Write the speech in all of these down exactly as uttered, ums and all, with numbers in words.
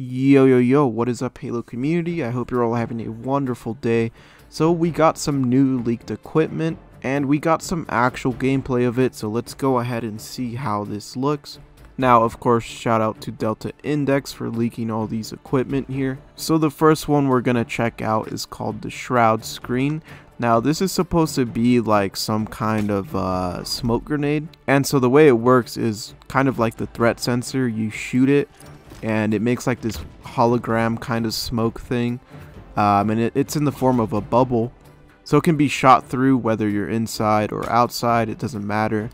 Yo, yo, yo, what is up, Halo community? I hope you're all having a wonderful day. So we got some new leaked equipment, and we got some actual gameplay of it, so let's go ahead and see how this looks. Now, of course, shout out to Delta Index for leaking all these equipment here. So the first one we're gonna check out is called the Shroud Screen. Now, this is supposed to be like some kind of uh, smoke grenade, and so the way it works is kind of like the threat sensor. You shoot it, and it makes like this hologram kind of smoke thing, um, and it, it's in the form of a bubble, so it can be shot through whether you're inside or outside, it doesn't matter.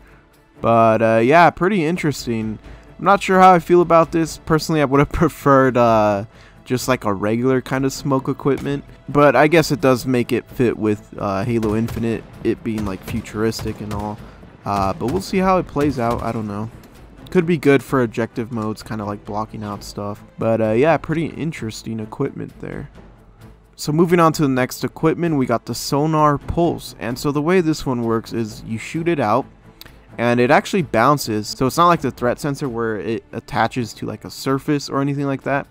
But uh, yeah, pretty interesting. I'm not sure how I feel about this. Personally, I would have preferred uh, just like a regular kind of smoke equipment, but I guess it does make it fit with uh, Halo Infinite, it being like futuristic and all, uh, but we'll see how it plays out. I don't know. Could be good for objective modes, kind of like blocking out stuff, but uh, yeah, pretty interesting equipment there. So moving on to the next equipment, we got the sonar pulse, and so the way this one works is you shoot it out and it actually bounces, so it's not like the threat sensor where it attaches to like a surface or anything like that.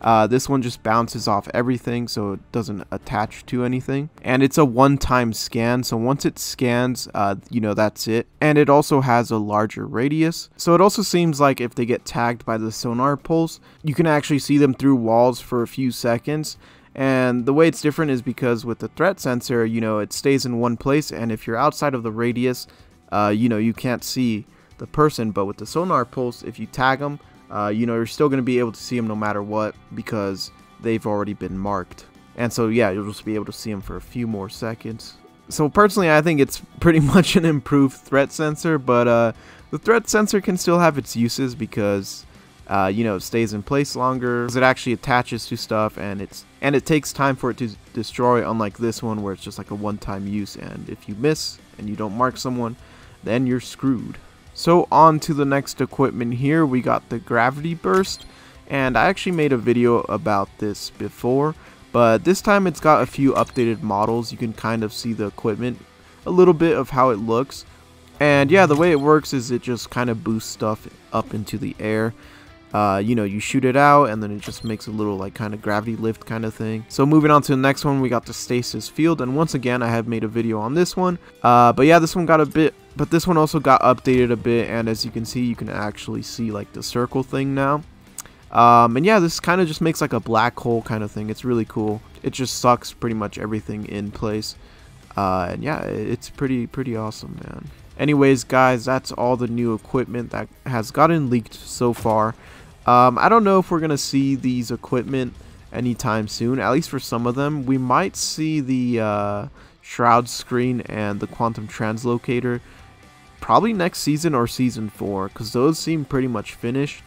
Uh, this one just bounces off everything, so it doesn't attach to anything, and it's a one-time scan, so once it scans, uh, you know, that's it. And it also has a larger radius, so it also seems like if they get tagged by the sonar pulse, you can actually see them through walls for a few seconds. And the way it's different is because with the threat sensor, you know, it stays in one place, and if you're outside of the radius, uh, you know, you can't see the person. But with the sonar pulse, if you tag them, Uh, you know, you're still going to be able to see them no matter what, because they've already been marked. And so, yeah, you'll just be able to see them for a few more seconds. So, personally, I think it's pretty much an improved threat sensor, but uh, the threat sensor can still have its uses because, uh, you know, it stays in place longer, because it actually attaches to stuff, and, it's, and it takes time for it to destroy, unlike this one where it's just like a one-time use, and if you miss and you don't mark someone, then you're screwed. So on to the next equipment here, we got the gravity burst, and I actually made a video about this before, but this time it's got a few updated models. You can kind of see the equipment, a little bit of how it looks, and yeah, the way it works is it just kind of boosts stuff up into the air. Uh, you know, you shoot it out and then it just makes a little like kind of gravity lift kind of thing. So moving on to the next one, we got the stasis field, and once again I have made a video on this one, uh, but yeah, this one got a bit but this one also got updated a bit, and as you can see, you can actually see like the circle thing now, um, and yeah, this kind of just makes like a black hole kind of thing. It's really cool. It just sucks pretty much everything in place, uh, and yeah, it's pretty pretty awesome, man. Anyways, guys, that's all the new equipment that has gotten leaked so far. Um, I don't know if we're going to see these equipment anytime soon, at least for some of them. We might see the uh, Shroud Screen and the Quantum Translocator probably next season or season four, because those seem pretty much finished.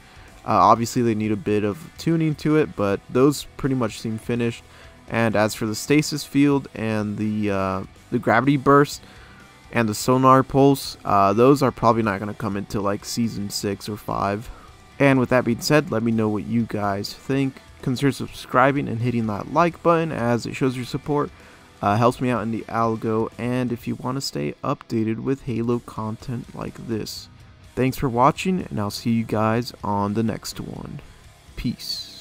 Uh, obviously, they need a bit of tuning to it, but those pretty much seem finished. And as for the stasis field and the, uh, the gravity burst and the sonar pulse, uh, those are probably not going to come until like season six or five. And with that being said, let me know what you guys think. Consider subscribing and hitting that like button, as it shows your support, uh, helps me out in the algo, and if you want to stay updated with Halo content like this. Thanks for watching, and I'll see you guys on the next one. Peace.